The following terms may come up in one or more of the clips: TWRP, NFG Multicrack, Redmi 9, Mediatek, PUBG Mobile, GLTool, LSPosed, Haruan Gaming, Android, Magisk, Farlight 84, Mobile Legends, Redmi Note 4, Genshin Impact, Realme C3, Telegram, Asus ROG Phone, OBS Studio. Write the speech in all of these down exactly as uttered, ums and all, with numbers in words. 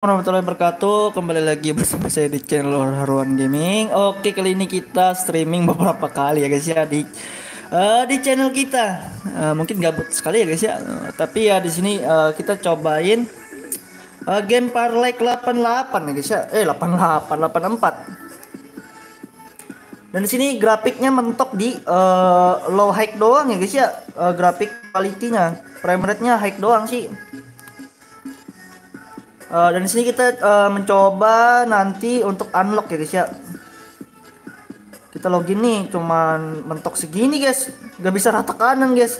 Assalamualaikum warahmatullahi wabarakatuh. Kembali lagi bersama saya di channel Haruan Gaming. Oke, kali ini kita streaming beberapa kali ya guys ya di uh, di channel kita. Uh, mungkin gabut sekali ya guys ya. Uh, tapi ya di sini uh, kita cobain uh, game Farlight delapan delapan ya guys ya. Eh delapan delapan delapan empat. Dan di sini grafiknya mentok di uh, low high doang ya guys ya. Uh, grafik quality-nya, frame rate-nya high doang sih. Uh, dan di sini kita uh, mencoba nanti untuk unlock ya guys ya. Kita login nih, cuman mentok segini guys, gak bisa rata kanan guys.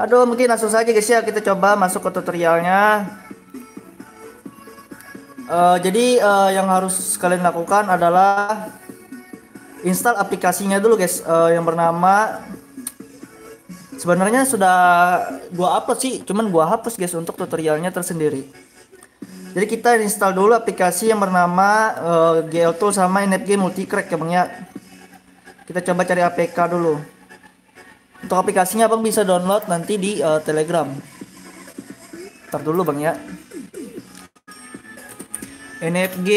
Aduh, mungkin langsung saja guys ya kita coba masuk ke tutorialnya. Uh, jadi uh, yang harus kalian lakukan adalah install aplikasinya dulu guys, uh, yang bernama, sebenarnya sudah gua upload sih, cuman gua hapus guys untuk tutorialnya tersendiri. Jadi kita install dulu aplikasi yang bernama uh, GLTool sama N F G Multicrack ya bang ya. Kita coba cari A P K dulu. Untuk aplikasinya abang bisa download nanti di uh, Telegram. Ntar dulu bang ya. N F G.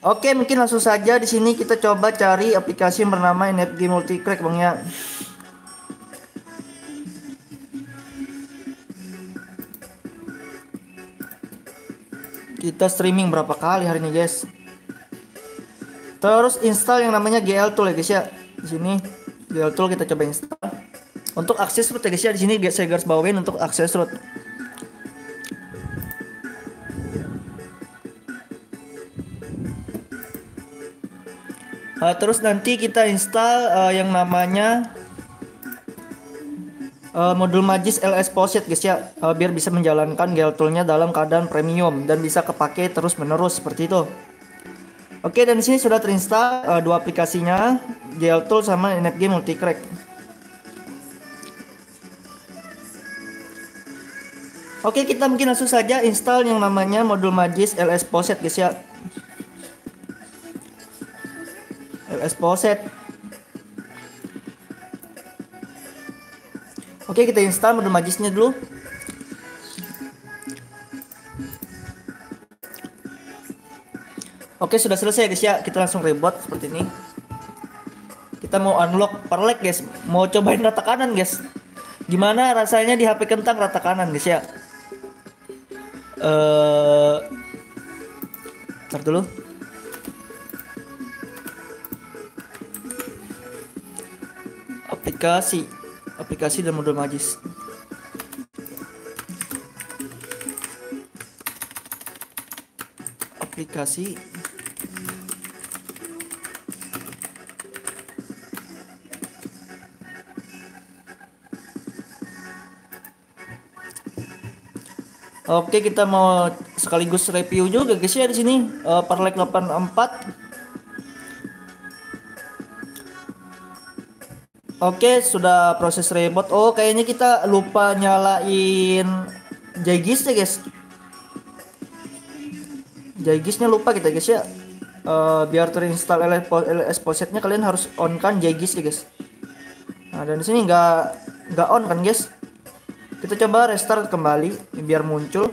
Oke, mungkin langsung saja di sini kita coba cari aplikasi yang bernama N F G Multicrack bang ya. Kita streaming berapa kali hari ini guys. Terus install yang namanya GLTool ya guys ya. Di sini GLTool kita coba install. Untuk akses root ya guys ya, di sini saya garis bawain untuk akses root. Uh, terus nanti kita install uh, yang namanya uh, modul Magisk LSPosed guys ya, uh, biar bisa menjalankan GLTool-nya dalam keadaan premium dan bisa kepake terus menerus seperti itu. Oke, dan di sini sudah terinstall uh, dua aplikasinya, GLTool sama N F G Multicrack. Oke, kita mungkin langsung saja install yang namanya modul Magisk LSPosed guys ya. LSPosed. Oke, kita install modul Magisknya dulu. Oke, sudah selesai guys ya. Kita langsung reboot seperti ini. Kita mau unlock Farlight guys, mau cobain rata kanan guys. Gimana rasanya di H P kentang rata kanan guys ya. Eh, ntar dulu. aplikasi aplikasi dan modul Magisk. Aplikasi Oke, kita mau sekaligus review juga guys ya di sini uh, Farlight delapan delapan empat. Oke, sudah proses reboot. Oh, kayaknya kita lupa nyalain Jaygis ya guys. Jaygisnya lupa kita guys ya. Uh, biar terinstall LSPosednya kalian harus on kan Jaygis ya guys. Nah, dan di sini nggak nggak on kan guys. Kita coba restart kembali biar muncul.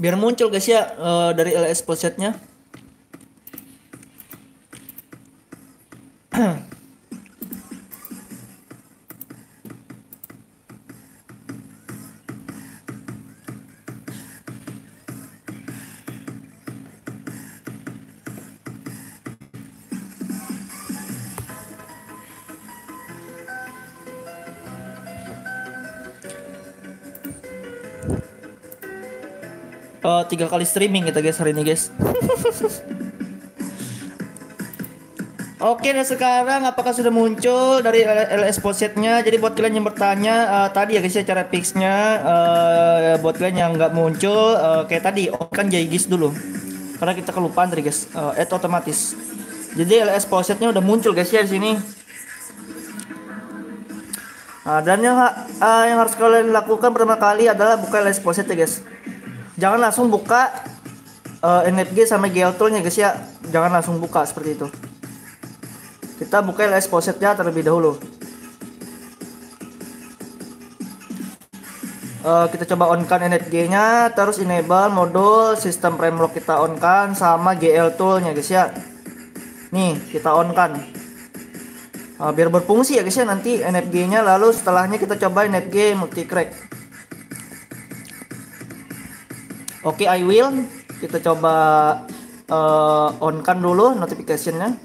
Biar muncul guys ya uh, dari LSPosednya. Uh, tiga kali streaming kita guys hari ini guys. Oke, dan sekarang apakah sudah muncul dari LSPosednya? Jadi buat kalian yang bertanya uh, tadi ya guys ya cara fixnya, uh, buat kalian yang nggak muncul uh, kayak tadi, on kan Jaygis dulu karena kita kelupaan tadi guys, uh, add otomatis. Jadi LSPosednya udah muncul guys ya di sini. Nah, dan yang, uh, yang harus kalian lakukan pertama kali adalah buka LSPosed ya guys. jangan langsung buka uh, N F G sama GLTool-nya guys ya, jangan langsung buka seperti itu. Kita buka LSPosed-nya terlebih dahulu. Uh, kita coba on-kan N F G-nya, terus enable modul sistem framelock kita on-kan sama GLTool-nya guys ya. Nih, kita on-kan. Uh, biar berfungsi ya guys ya nanti N F G-nya, lalu setelahnya kita coba N F G Multicrack. Oke, I will. Kita coba uh, on-kan dulu notification-nya.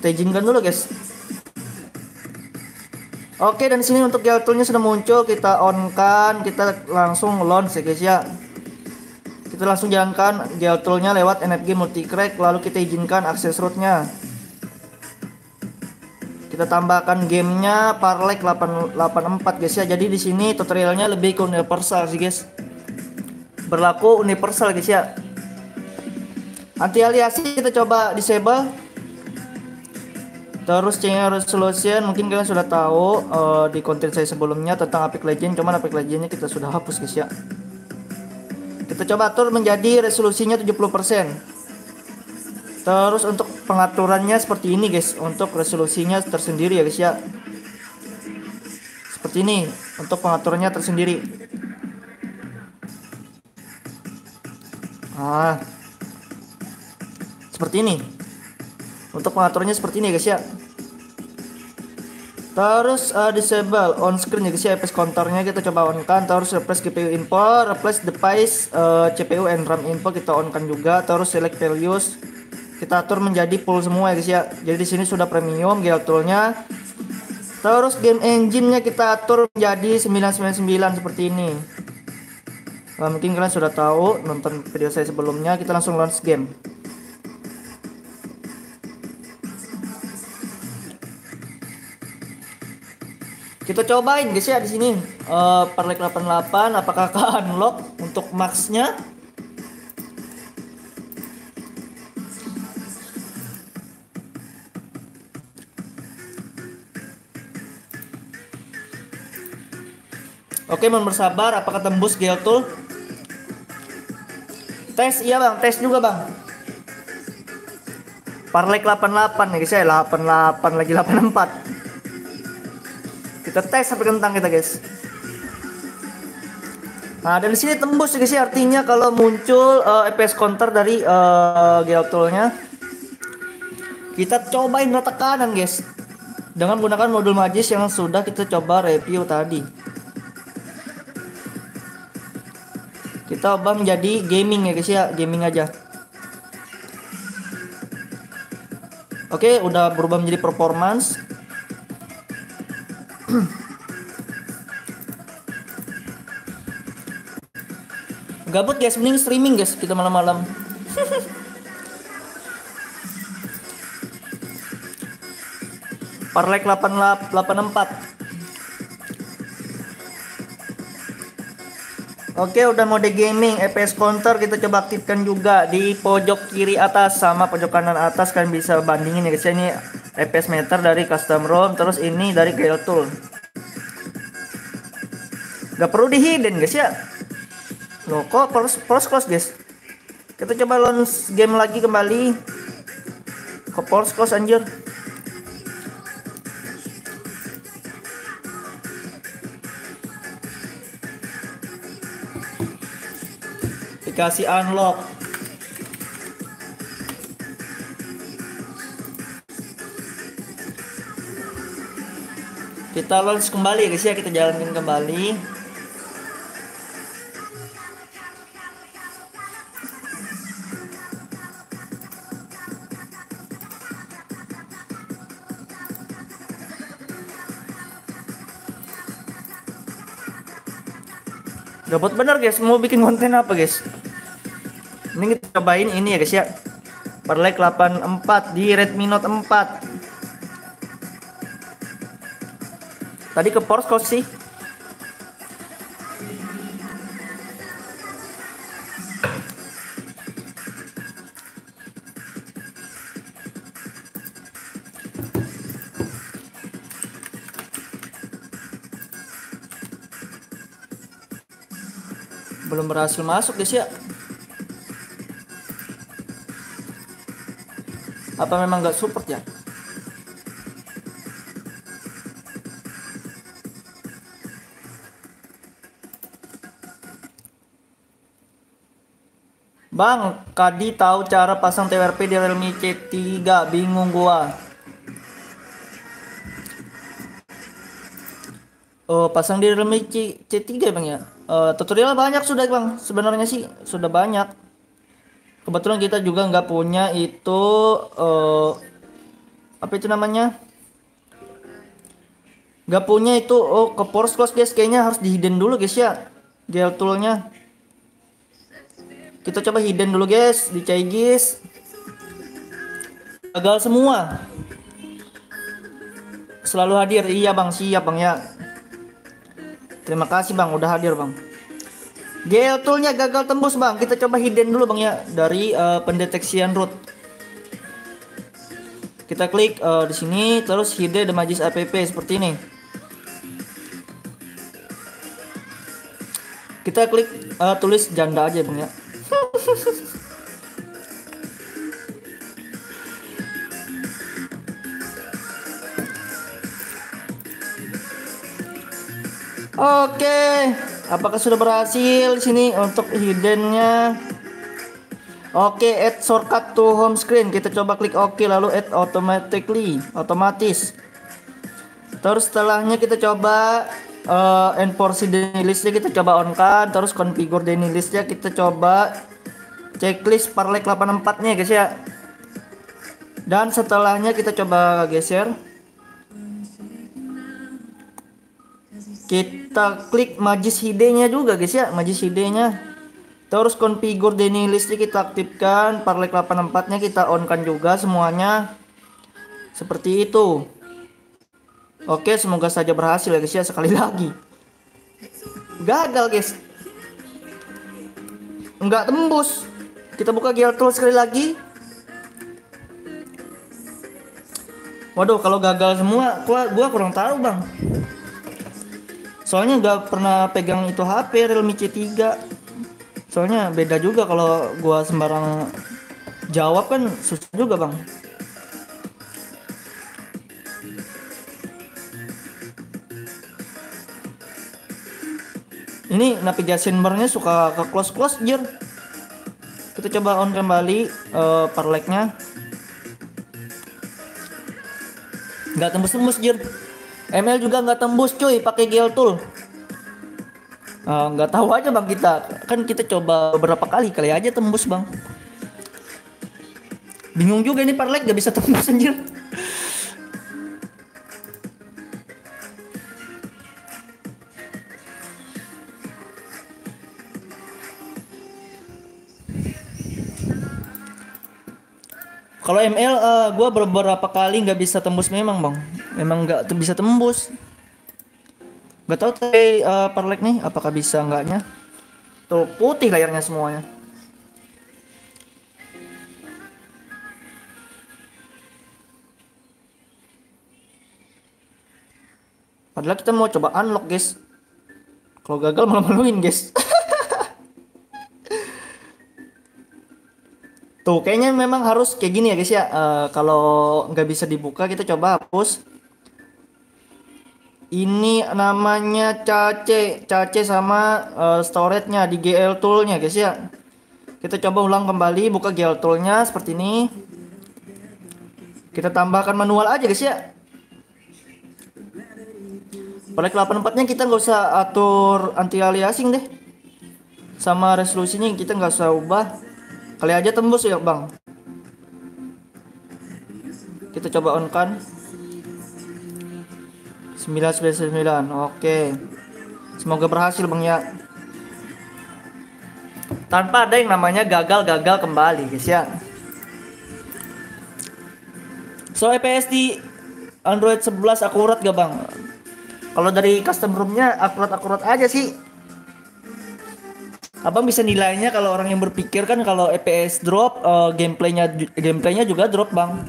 Kita izinkan dulu guys. Oke, dan di sini untuk GLTool-nya sudah muncul, kita on-kan, kita langsung launch ya guys ya. Kita langsung jalankan GLTool-nya lewat N F G Multicrack, lalu kita izinkan akses root-nya. Kita tambahkan gamenya Farlight delapan delapan empat guys ya. Jadi di sini tutorialnya lebih ke universal sih guys. Berlaku universal guys ya. Anti aliasing kita coba disable. Terus changing resolution, mungkin kalian sudah tahu uh, di konten saya sebelumnya tentang Apex Legends, cuman Apex Legends-nya kita sudah hapus guys ya. Kita coba atur menjadi resolusinya tujuh puluh persen. Terus untuk pengaturannya seperti ini guys, untuk resolusinya tersendiri ya guys ya. Seperti ini, untuk pengaturannya tersendiri. Ah, seperti ini. Untuk pengaturnya seperti ini guys ya. Terus uh, disable on screen ya guys ya. Apex counternya kita coba on kan. Terus replace G P U info, replace device uh, C P U and RAM info kita on kan juga. Terus select values kita atur menjadi full semua ya guys ya. Jadi di sini sudah premium GLTool-nya. Terus game engine-nya kita atur menjadi sembilan sembilan sembilan seperti ini. Uh, mungkin kalian sudah tahu, nonton video saya sebelumnya. Kita langsung launch game. Kita cobain guys ya di sini uh, Farlight delapan delapan apakah ke unlock untuk maxnya. Oke, mohon bersabar, apakah tembus GLTool? Tes, iya bang, tes juga bang. Farlight delapan delapan ya guys ya, delapan delapan lagi delapan empat. Kita tes sampai kentang kita guys. Nah, dari sini tembus ya guys, artinya kalau muncul uh, F P S counter dari uh, GLTool-nya. Kita cobain rata kanan guys, dengan menggunakan modul Magisk yang sudah kita coba review tadi. Kita ubah menjadi gaming ya guys ya, gaming aja. Oke, udah berubah menjadi performance. Gabut guys, mending streaming guys kita malam-malam. Farlight delapan delapan empat. Oke, udah mode gaming, F P S counter kita coba aktifkan juga di pojok kiri atas sama pojok kanan atas, kalian bisa bandingin ya guys. Ini F P S meter dari custom ROM, terus ini dari GLTool. Gak perlu di hidden guys ya. Loh kok terus close, close guys. Kita coba launch game lagi kembali. Ke force close anjir. Dikasih unlock. Kita launch kembali guys ya, kita jalankan kembali. Gabut bener guys, mau bikin konten apa guys? Ini kita cobain ini ya guys ya, Farlight delapan empat di Redmi Note empat. Tadi ke force close sih. belum berhasil masuk guys ya. Apa memang nggak support ya? Bang, Kadi tahu cara pasang T W R P di Realme C tiga, bingung gua. Oh, pasang di Realme C tiga Bang ya. Uh, tutorial banyak sudah Bang, sebenarnya sih sudah banyak. Kebetulan kita juga nggak punya itu uh, apa itu namanya? Nggak punya itu oh ke force close guys, kayaknya harus di hidden dulu guys ya. GLTool-nya. Kita coba hidden dulu guys, di Chinese. Gagal semua. Selalu hadir, iya bang, siap bang ya. Terima kasih bang, udah hadir bang. GLTool-nya gagal tembus bang, kita coba hidden dulu bang ya. Dari uh, pendeteksian root. Kita klik uh, di sini, terus hidden the Magisk app seperti ini. Kita klik uh, tulis janda aja bang ya. Oke, apakah sudah berhasil sini untuk hiddennya? Oke, add shortcut to home screen. Kita coba klik oke okay, lalu add automatically, otomatis. Terus setelahnya kita coba Uh, enforce daily listnya, kita coba on kan, terus configure daily listnya, kita coba checklist Farlight delapan puluh empat nya guys ya. Dan setelahnya kita coba geser, kita klik Magisk hidenya juga guys ya, Magisk hidenya, terus configure daily listnya kita aktifkan, Farlight delapan puluh empat nya kita on kan juga semuanya seperti itu. Oke, semoga saja berhasil ya guys ya, sekali lagi. Gagal guys. Enggak tembus. Kita buka GLTool sekali lagi. Waduh, kalau gagal semua, gua, gua kurang tahu bang. Soalnya nggak pernah pegang itu H P Realme C tiga. Soalnya beda juga kalau gua sembarang jawab kan susah juga bang. Ini navigation bar-nya suka ke close-close jir. Kita coba on kembali uh, Farlight-nya. Nggak tembus-tembus jir. M L juga nggak tembus cuy pakai GLTool. Uh, nggak tahu aja bang kita. Kan kita coba beberapa kali, kali aja tembus bang. Bingung juga ini Farlight nggak bisa tembus anjir. Kalau M L, uh, gue beberapa kali nggak bisa tembus memang bang, memang nggak bisa tembus. Gak tau tadi uh, Farlight nih, apakah bisa enggaknya? Tuh putih layarnya semuanya. Padahal kita mau coba unlock guys. Kalau gagal malu-maluin guys. Tuh kayaknya memang harus kayak gini ya guys ya. Uh, kalau nggak bisa dibuka kita coba hapus. Ini namanya cache, cache sama uh, storage-nya di GLTool-nya guys ya. Kita coba ulang kembali, buka GLTool-nya seperti ini. Kita tambahkan manual aja guys ya. Pada delapan puluh empat-nya kita nggak usah atur anti aliasing deh. Sama resolusinya kita nggak usah ubah. Kali aja tembus ya bang. Kita coba on kan sembilan sembilan sembilan. Oke, semoga berhasil bang ya. Tanpa ada yang namanya gagal-gagal kembali guys ya. So E P S di Android sebelas akurat gak bang? Kalau dari custom room-nya akurat-akurat aja sih. Abang bisa nilainya kalau orang yang berpikir kan kalau E P S drop uh, gameplaynya gameplaynya juga drop bang.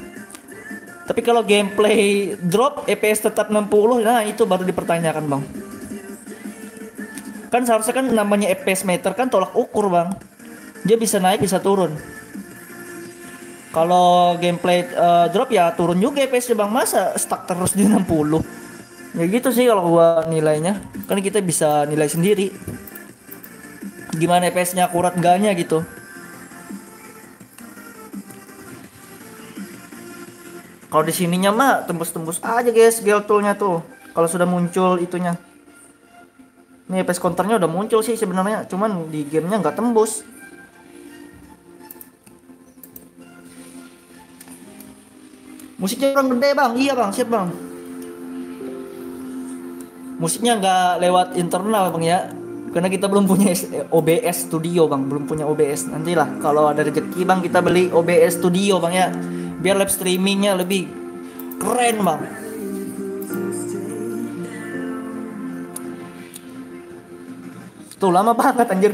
Tapi kalau gameplay drop E P S tetap enam puluh, nah itu baru dipertanyakan bang. Kan seharusnya kan namanya Apex meter kan tolak ukur, Bang. Dia bisa naik bisa turun. Kalau gameplay uh, drop ya turun juga F P S-nya, Bang. Masa stuck terus di enam puluh. Ya gitu sih kalau gua nilainya. Kan kita bisa nilai sendiri. Gimana F P S-nya akurat enggaknya gitu. Kalau di sininya mah tembus-tembus aja, guys, GLTool-nya tuh. Kalau sudah muncul itunya. Ini F P S counter-nya udah muncul sih sebenarnya, cuman di gamenya nggak tembus. Musiknya kurang gede, Bang. Iya, Bang, siap, Bang. Musiknya nggak lewat internal, Bang, ya. Karena kita belum punya O B S Studio, Bang. Belum punya O B S. Nantilah kalau ada rezeki, Bang, kita beli O B S Studio, Bang, ya. Biar live streamingnya lebih keren, Bang. Tuh lama banget, anjir.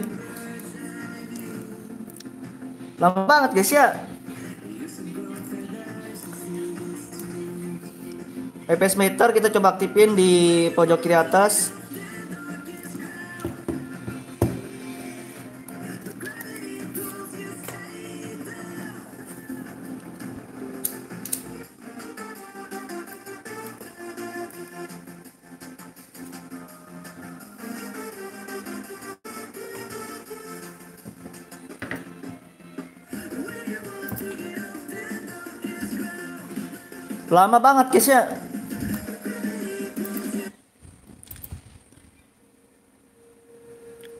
Lama banget, guys, ya. F P S meter kita coba aktifin di pojok kiri atas. Lama banget, guys, ya.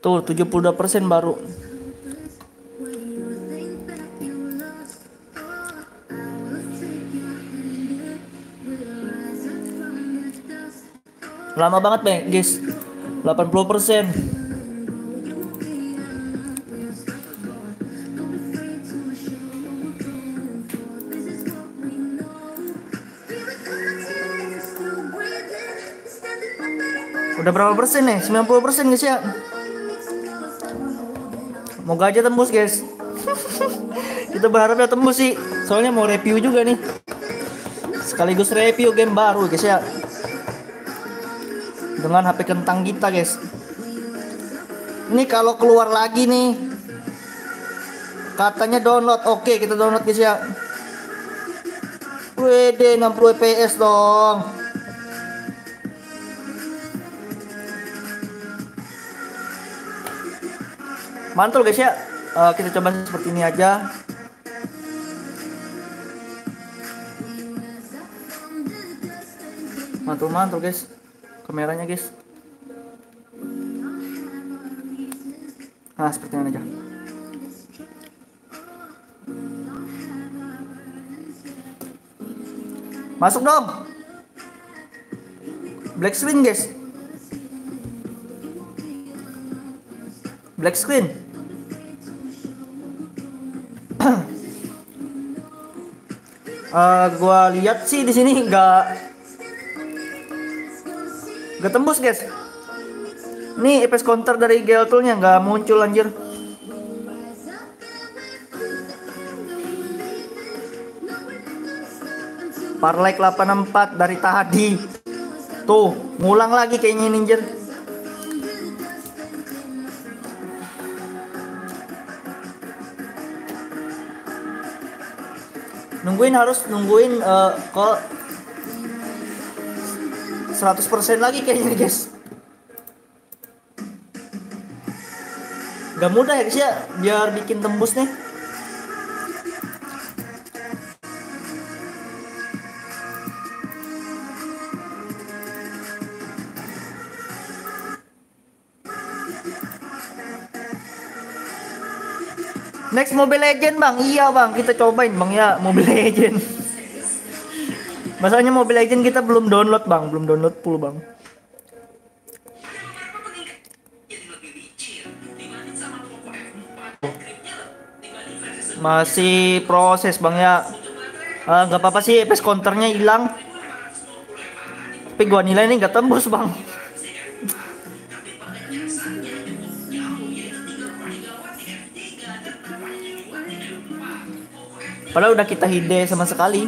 Tuh tujuh puluh dua persen baru. Lama banget, Bang, guys. delapan puluh persen. Udah berapa persen nih? sembilan puluh persen, guys, ya. Moga aja tembus, guys. Kita berharapnya tembus sih. Soalnya mau review juga nih. Sekaligus review game baru, guys, ya. Dengan H P kentang kita, guys. Ini kalau keluar lagi nih. Katanya download. Oke, kita download, guys, ya. W D enam puluh F P S dong. Mantul, guys, ya. Uh, kita coba seperti ini aja. Mantul-mantul, guys. Kameranya, guys. Nah, seperti ini aja. Masuk dong. Black screen, guys. Black screen. Uh, gua lihat sih di sini enggak enggak tembus, guys. Nih F P S counter dari GLTool-nya enggak muncul, anjir. Farlight delapan empat dari tadi. Tuh, ngulang lagi kayaknya ini, anjir. Nungguin harus nungguin uh, ke seratus persen lagi kayaknya, guys. Gak mudah ya, guys, ya, biar bikin tembus nih. Next Mobile Legends, Bang. Iya, Bang, kita cobain, Bang, ya, Mobile Legends. Masalahnya Mobile Legends kita belum download, Bang, belum download full, Bang. Masih proses, Bang, ya. Ah, nggak apa-apa sih, F P S counternya hilang. Tapi gua nilai ini nggak tembus, Bang. Padahal udah kita hide sama sekali.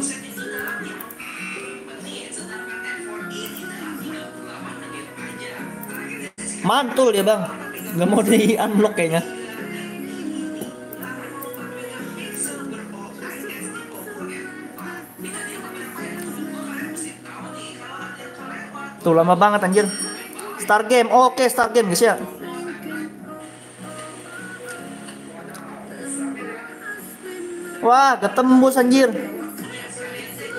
Mantul ya, Bang. Nggak mau di-unblock kayaknya. Tuh lama banget anjir. Star Game. Oh, oke, okay, Star Game guys ya. Wah, ketembus anjir.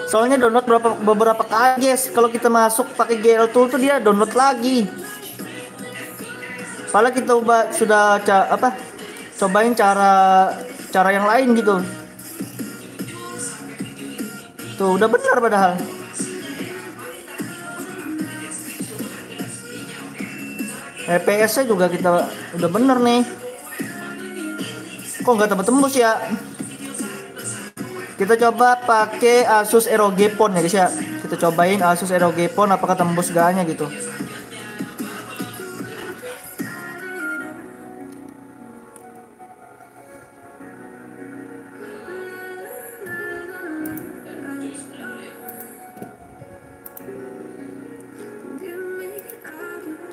Soalnya download beberapa beberapa kali guys. Kalau kita masuk pakai GLTool tuh dia download lagi. Padahal kita coba, sudah ca, apa? Cobain cara cara yang lain gitu. Tuh, udah benar padahal. F P S-nya juga kita udah bener nih. Kok nggak tembus ya? Kita coba pakai Asus R O G Phone ya guys ya. Kita cobain Asus R O G Phone apakah tembus gaknya gitu.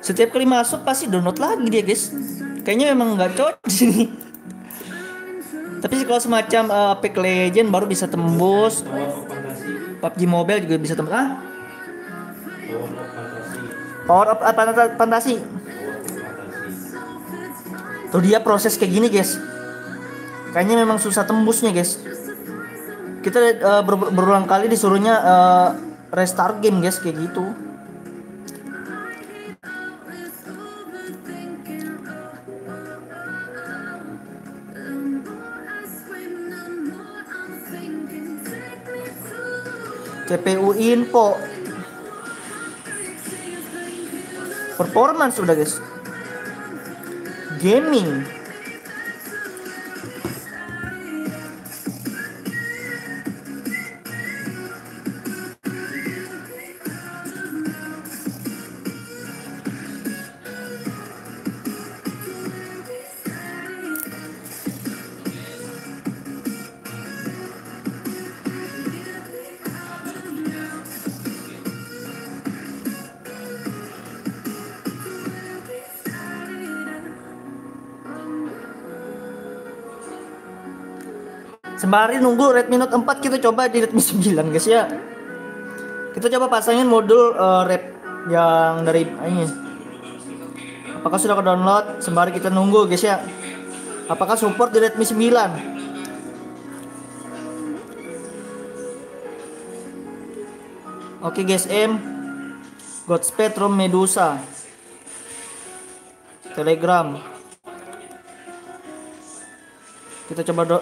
Setiap kali masuk pasti download lagi dia guys. Kayaknya memang nggak cocok di sini. Tapi kalau semacam uh, Apex Legends baru bisa tembus. P U B G Mobile juga bisa tembus. Ah? Power up fantasi. Tuh dia proses kayak gini guys. Kayaknya memang susah tembusnya guys. Kita uh, ber berulang kali disuruhnya uh, restart game guys kayak gitu. C P U info performance udah guys, gaming sembari nunggu Redmi Note empat kita coba di Redmi sembilan guys ya. Kita coba pasangin modul uh, rep yang dari ini. Apakah sudah ke download sembari kita nunggu guys ya. Apakah support di Redmi sembilan? Oke guys, M Godspeed Rom Medusa Telegram. Kita coba do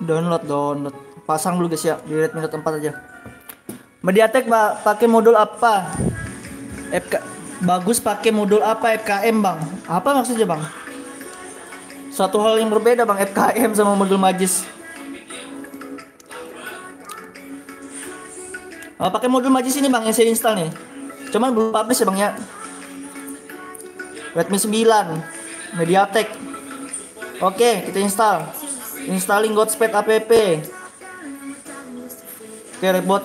download download pasang dulu guys ya di Redmi Note empat aja. Mediatek pakai modul apa? F K bagus pakai modul apa? F K M bang, apa maksudnya bang? Satu hal yang berbeda bang F K M sama modul Magisk. Nah, pakai modul Magisk ini bang yang saya install nih, cuman belum publish ya bang ya. Redmi sembilan Mediatek, oke kita install. Installing Godspeed app. Oke, reboot.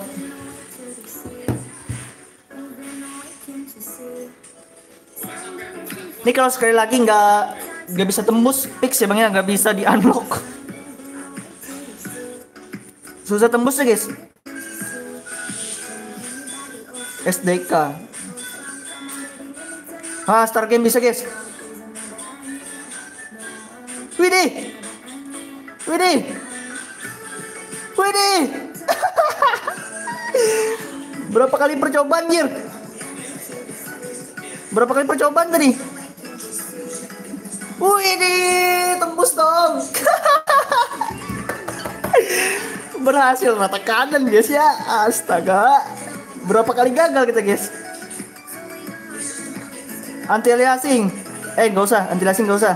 Ini kalau sekali lagi nggak nggak bisa tembus fix ya bang ya, nggak bisa di unlock. Susah tembusnya guys. S D K. Ah, Star Game bisa guys. Widih. Widih, widih, berapa kali percobaan jir? Berapa kali percobaan tadi? Widih, tembus dong. Berhasil rata kanan guys ya, astaga. Berapa kali gagal kita guys? Anti aliasing, eh nggak usah, anti aliasing nggak usah.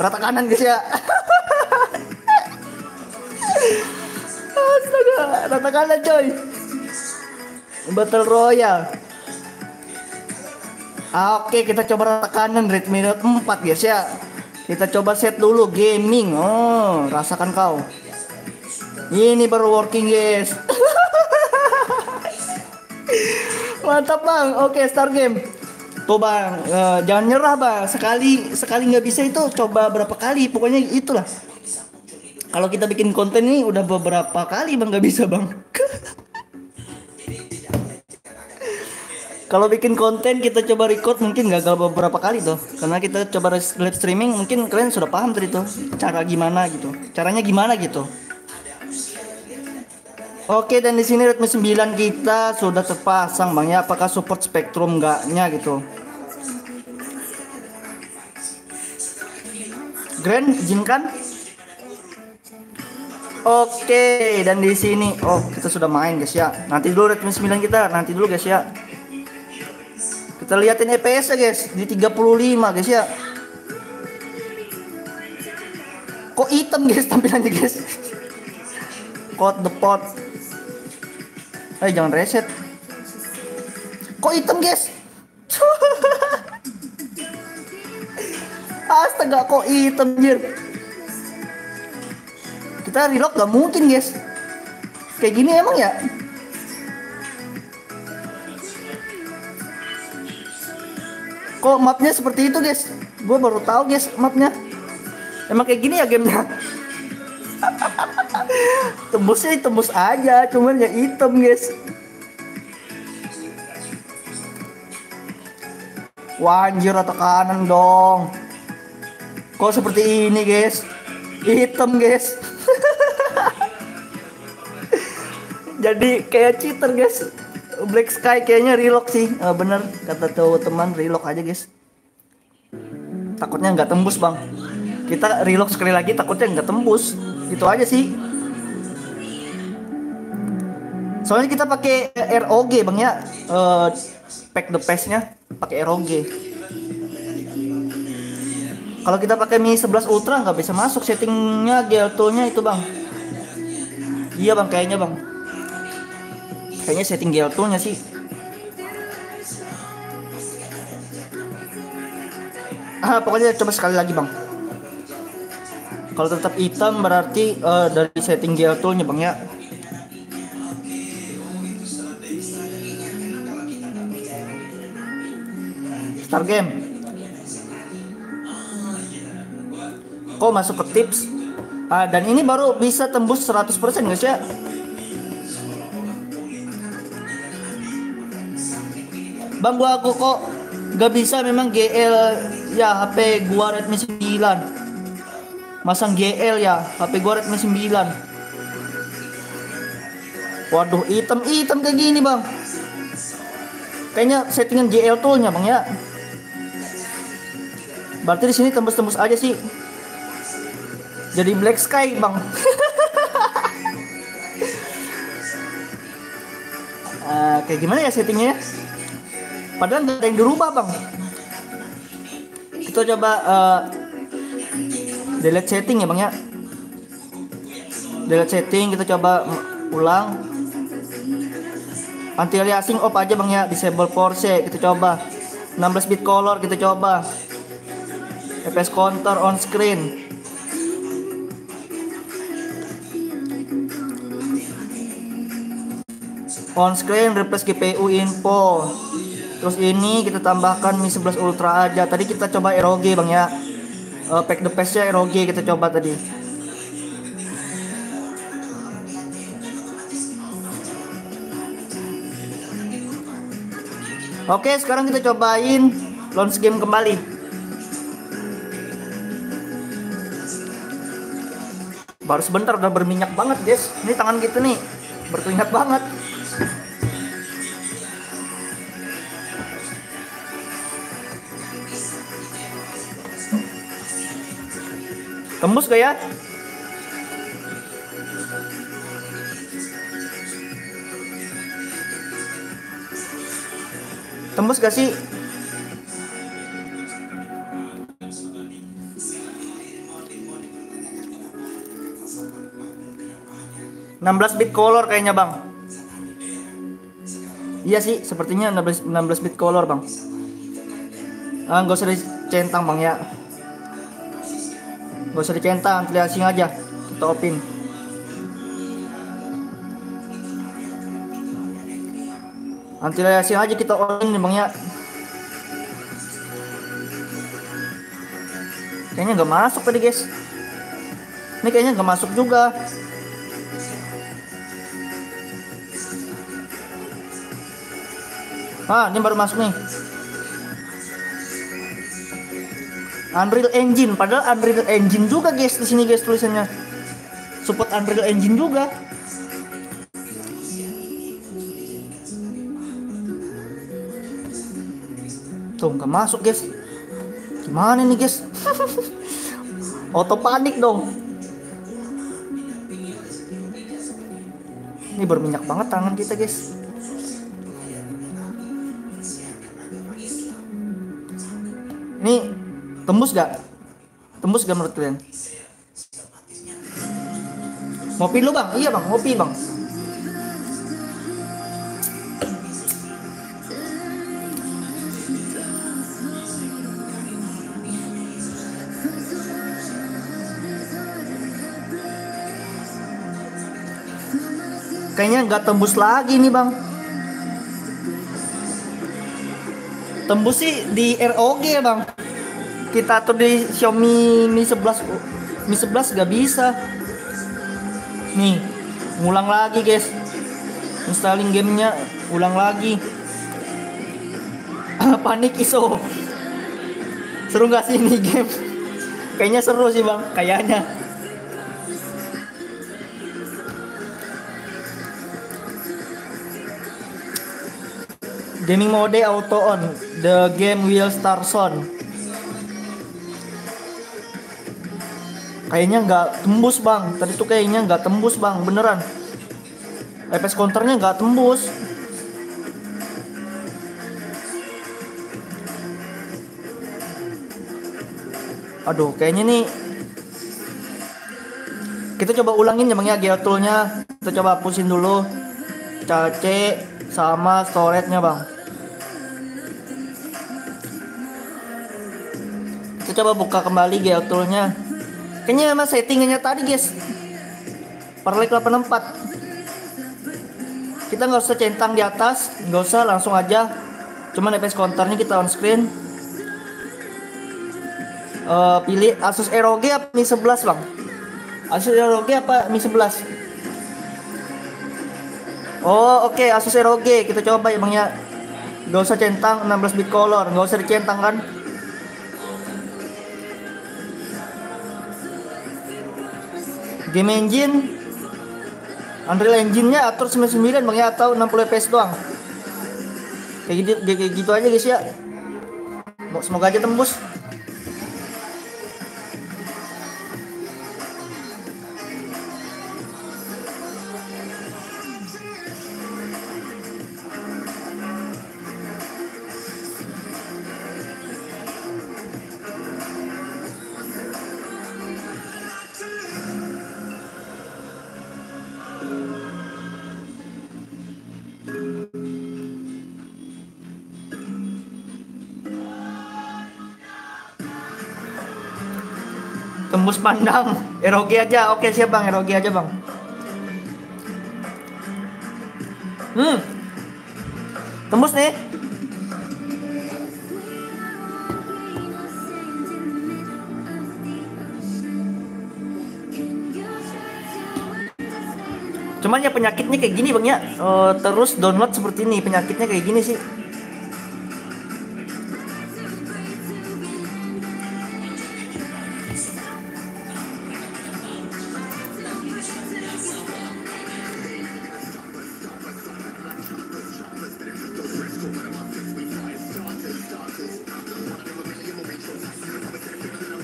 Rata kanan guys ya. Astaga, rata kanan coy. Battle Royale. Ah, oke, kita coba rata kanan Redmi Note empat guys ya. Kita coba set dulu gaming. Oh, rasakan kau. Ini baru working guys. Mantap bang. Oke, start game. Tuh Bang, uh, jangan nyerah Bang. Sekali sekali nggak bisa itu coba berapa kali, pokoknya itulah. Kalau kita bikin konten ini udah beberapa kali Bang nggak bisa Bang. Kalau bikin konten kita coba record mungkin gagal beberapa kali tuh, karena kita coba live streaming mungkin kalian sudah paham tadi tuh cara gimana gitu, caranya gimana gitu. Oke, dan di sini Redmi sembilan kita sudah terpasang Bang ya, apakah support spektrum enggaknya gitu. Grand izinkan. Oke, dan di sini oh kita sudah main guys ya. Nanti dulu Redmi sembilan kita, nanti dulu guys ya. Kita liatin E P S-nya guys, di tiga puluh lima guys ya. Kok hitam guys tampilannya guys. Pot the pot. Eh jangan reset. Kok hitam guys. Astaga kok hitam jir. Kita reload gak mungkin guys. Kayak gini emang ya. Kok mapnya seperti itu guys, gue baru tahu guys mapnya emang kayak gini ya gamenya. Tembusnya tembus aja, cuman ya hitam guys. Wah anjir, atau kanan dong. Kok seperti ini guys, hitam guys. Jadi kayak cheater guys. Black Sky kayaknya relock sih, uh, bener kata tuh teman, relock aja guys. Takutnya nggak tembus Bang. Kita relock sekali lagi takutnya nggak tembus, itu aja sih. Soalnya kita pakai R O G Bang ya, uh, pack the pass-nya pakai R O G. Kalau kita pakai Mi sebelas Ultra nggak bisa masuk settingnya GLTool-nya itu Bang. Iya Bang kayaknya Bang. Kayaknya setting GLTool-nya sih. Ah, pokoknya coba sekali lagi Bang. Kalau tetap hitam berarti uh, dari setting GLTool-nya Bang ya. Start game. Kok masuk ke tips? Ah, dan ini baru bisa tembus seratus persen guys ya. Bang gua aku kok gak bisa memang G L ya, H P gua Redmi sembilan. Masang G L ya, H P gua Redmi sembilan. Waduh, hitam-hitam kayak gini Bang. Kayaknya settingan GLTool-nya Bang ya. Berarti di sini tembus-tembus aja sih. Jadi Black Sky Bang. uh, kayak gimana ya settingnya ya? Padahal nggak ada yang dirubah Bang. Kita coba uh, delete setting ya Bang ya. Delete setting, kita coba ulang. Anti aliasing off aja Bang ya. Disable force kita coba. enam belas bit color kita coba. F P S counter on screen. On screen replace G P U info. Terus ini kita tambahkan Mi sebelas Ultra aja. Tadi kita coba R O G Bang ya, uh, pack the pass nya R O G kita coba tadi. Oke, sekarang kita cobain launch game kembali. Baru sebentar udah berminyak banget guys. Ini tangan kita nih berkeringat banget. Tembus gak ya? Tembus gak sih? enam belas bit color kayaknya Bang. Iya sih, sepertinya enam belas bit color Bang. Ah, gak usah dicentang Bang ya. Gak usah dicentang, liasin aja. Kita open. Anti liasin aja kita open Bang ya. Kayaknya nggak masuk tadi guys. Ini kayaknya nggak masuk juga. Ah, ini baru masuk nih. Unreal Engine, padahal Unreal Engine juga guys di sini guys tulisannya. Support Unreal Engine juga. Tuh nggak masuk guys. Gimana nih guys? Auto panik dong. Ini berminyak banget tangan kita guys. Ini tembus gak? Tembus gak menurut kalian? Ngopi lu bang? Iya bang, ngopi bang. Kayaknya gak tembus lagi nih bang. Tembus sih di R O G ya bang. Kita atur di Xiaomi Mi sebelas Mi sebelas gak bisa. Nih, ulang lagi guys. Installing gamenya, ulang lagi. Panik iso. Seru gak sih ini game? Kayaknya seru sih bang, kayaknya. Gaming mode auto on. The game will start soon. Kayaknya nggak tembus bang, tadi tuh kayaknya nggak tembus bang, beneran. Apex counternya nggak tembus. Aduh, kayaknya nih. Kita coba ulangin ya bang ya, GLTool-nya. Kita coba pusin dulu. Cace sama storage-nya bang. Kita coba buka kembali GLTool-nya. Kayaknya emang settingannya tadi guys. Farlight delapan puluh empat. Kita nggak usah centang di atas, nggak usah, langsung aja. Cuman Apex counternya kita on screen. Uh, pilih Asus R O G apa Mi sebelas bang? Asus R O G apa Mi sebelas? Oh oke okay. Asus R O G. Kita coba ya bang ya. Nggak usah centang, enam belas bit color. Nggak usah dicentang kan. Game engine Unreal Engine-nya atur sembilan puluh sembilan bang ya, atau enam puluh F P S doang. Kayak gitu, kayak gitu aja guys ya. Semoga aja tembus. Tembus pandang, R O G aja, oke siap bang, R O G aja bang. Hmm, tembus nih. Cuman ya penyakitnya kayak gini bang ya, e, terus download seperti ini, penyakitnya kayak gini sih.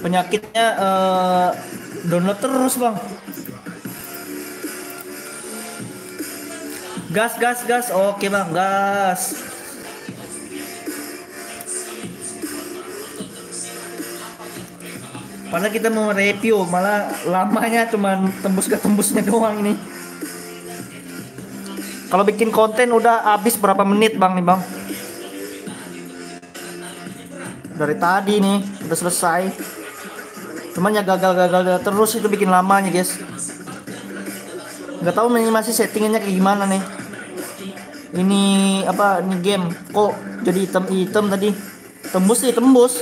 Penyakitnya uh, download terus bang. Gas gas gas, oke bang, gas. Padahal kita mau review, malah lamanya cuman tembus gak tembusnya doang ini. Kalau bikin konten udah habis berapa menit bang nih bang? Dari tadi nih udah selesai. Cuman ya gagal-gagal terus, itu bikin lamanya guys. Nggak tahu ini masih settingannya kayak gimana nih. Ini apa nih game? Kok jadi item-item tadi? Tembus sih tembus.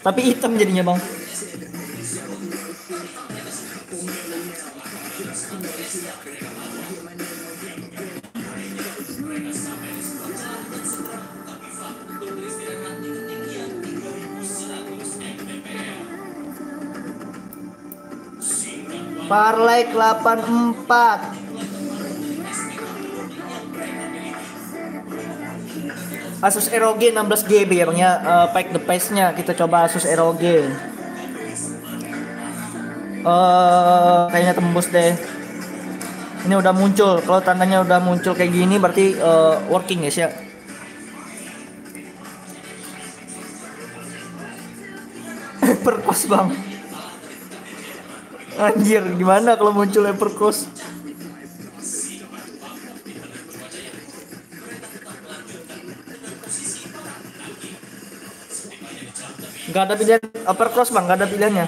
Tapi item jadinya bang. Farlight delapan empat. Asus R O G enam belas giga ya bang ya, uh, pack the price-nya kita coba Asus R O G. Uh, kayaknya tembus deh. Ini udah muncul. Kalau tandanya udah muncul kayak gini berarti uh, working guys ya. Hypercos bang. Anjir, gimana kalau muncul hypercos? Gak ada pilihan overclock bang, gak ada pilihannya.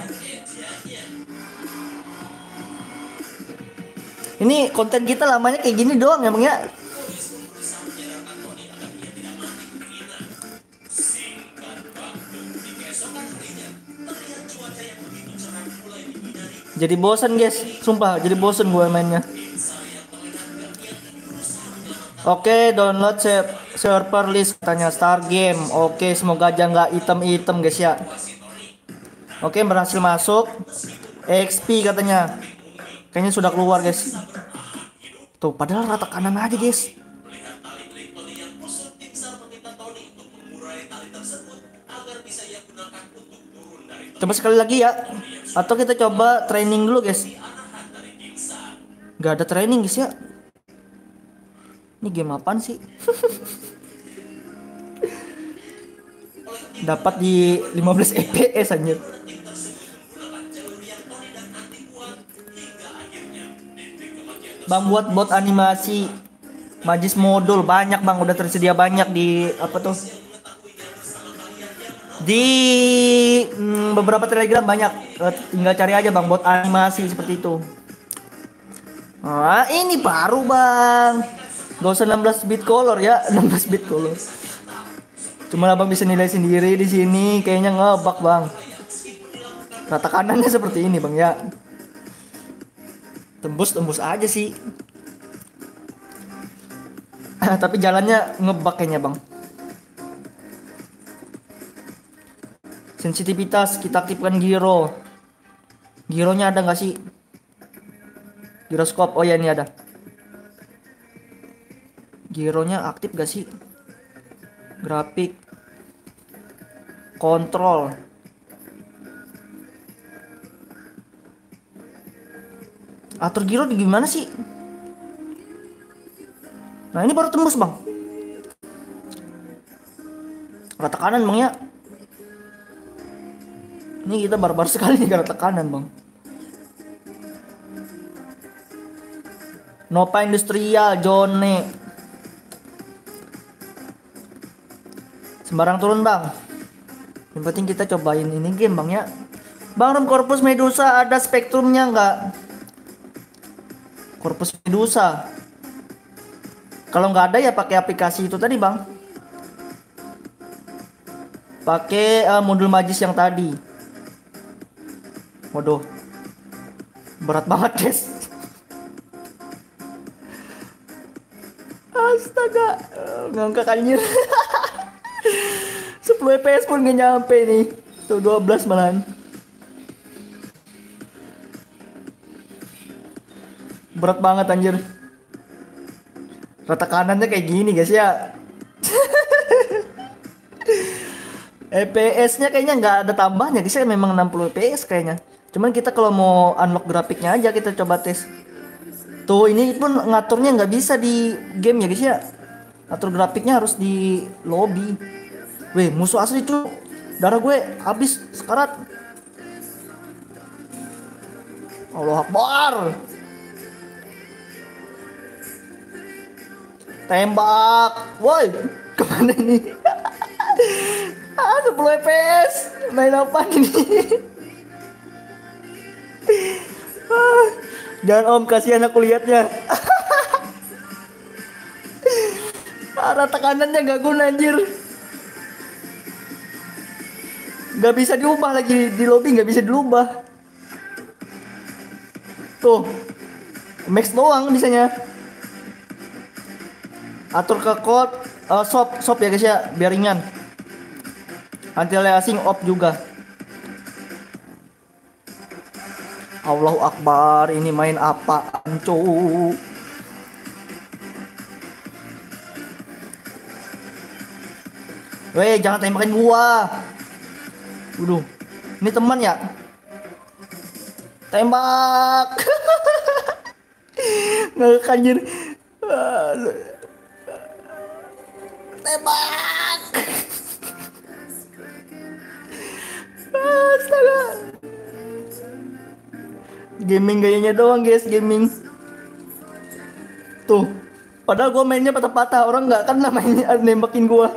Ini konten kita lamanya kayak gini doang ya bang ya. Jadi bosen guys, sumpah jadi bosen gue mainnya. Oke, okay, download server list katanya Star Game. Oke, okay, semoga aja nggak item-item guys ya. Oke, okay, berhasil masuk. X P katanya. Kayaknya sudah keluar guys. Tuh, padahal rata kanan aja guys. Coba sekali lagi ya. Atau kita coba training dulu guys. Nggak ada training guys ya. Ini game apaan sih? Dapat di lima belas F P S anjir. Bang buat bot animasi Magisk modul banyak bang, udah tersedia banyak di apa tuh? Di mm, beberapa Telegram banyak, tinggal cari aja bang bot animasi seperti itu. Nah, ini baru bang. Gak usah enam belas bit color ya, enam belas bit color. Cuma abang bisa nilai sendiri di sini, kayaknya ngebug bang. Rata kanannya seperti ini bang ya. Tembus tembus aja sih. Tapi jalannya ngebug kayaknya bang. Sensitivitas kita aktifkan giro. Gironya ada nggak sih? Giroskop, oh ya ini ada. Gironya aktif gak sih? Grafik kontrol. Atur giro gimana sih? Nah ini baru tembus bang. Rata kanan bang ya. Ini kita barbar sekali nih rata kanan bang. Nova industrial zone. Sembarang turun bang. Yang penting kita cobain ini game bang ya. Bang room korpus medusa ada spektrumnya nggak? Korpus medusa. Kalau nggak ada ya pakai aplikasi itu tadi bang. Pakai uh, modul Magisk yang tadi. Waduh. Berat banget guys. Astaga, ngangkat anjir. sepuluh F P S pun gak nyampe nih. Tuh dua belas malahan. Berat banget anjir. Rata kanannya kayak gini guys ya. F P S nya kayaknya nggak ada tambahnya guys ya. Memang enam puluh F P S kayaknya. Cuman kita kalau mau unlock grafiknya aja kita coba tes. Tuh ini pun ngaturnya nggak bisa di game ya guys ya. Atur grafiknya harus di lobby. Weh musuh asli tuh. Darah gue habis sekarat. Allah Akbar. Tembak. Woi kemana ini? Ah sepuluh F P S. Main apa ini? Ah, jangan om, kasihan aku liatnya. Arah tekanannya gak guna anjir. Gak bisa diubah lagi. Di lobby gak bisa diubah. Tuh max doang bisanya. Atur ke code uh, shop shop ya guys ya, biar ringan. Anti aliasing off juga. Allahu Akbar, ini main apaan cu. Weh, jangan tembakin gua. Waduh, ini teman ya? Tembak. Nggak anjir. Tembak. Astaga. Gaming gayanya doang guys, gaming. Tuh, padahal gua mainnya patah-patah, orang nggak akan namanya nembakin gua.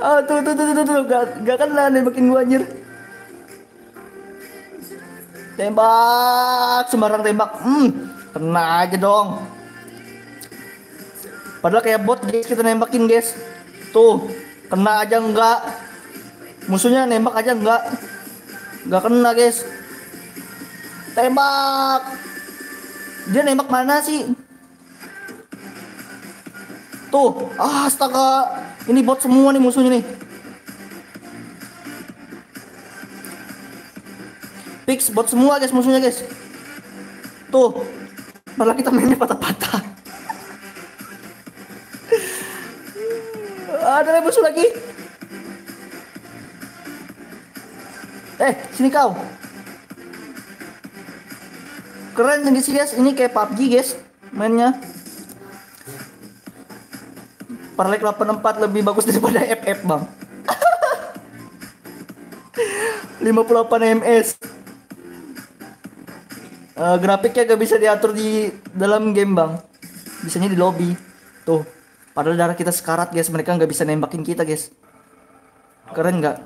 Ah, tuh tuh tuh tuh tuh gak, gak kena nembakin gua anjir. Tembak, sembarang tembak. Hmm, kena aja dong. Padahal kayak bot guys kita nembakin guys. Tuh, kena aja enggak. Musuhnya nembak aja enggak. Enggak kena guys. Tembak. Dia nembak mana sih? Tuh, astaga. Ini bot semua nih musuhnya nih. Fix bot semua guys musuhnya guys. Tuh, malah kita mainnya patah-patah. Ada musuh lagi. Eh, sini kau. Keren yang sih guys, ini kayak P U B G guys mainnya. Farlight delapan puluh empat lebih bagus daripada F F bang. lima puluh delapan M S. Uh, grafiknya gak bisa diatur di dalam game bang. Bisanya di lobby. Tuh, padahal darah kita sekarat guys, mereka nggak bisa nembakin kita guys. Keren nggak?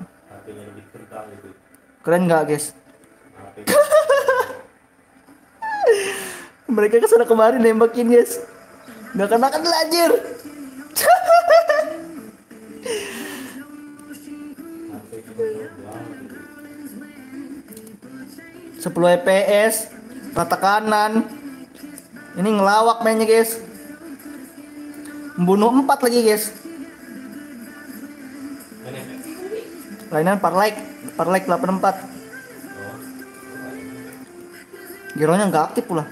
Keren nggak guys? Mereka kesana kemarin nembakin guys. Nggak kena kena anjir. sepuluh F P S, rata kanan. Ini ngelawak mainnya guys. Membunuh empat lagi guys. Lainan Farlight, Farlight delapan puluh empat. Gironya nggak aktif pula.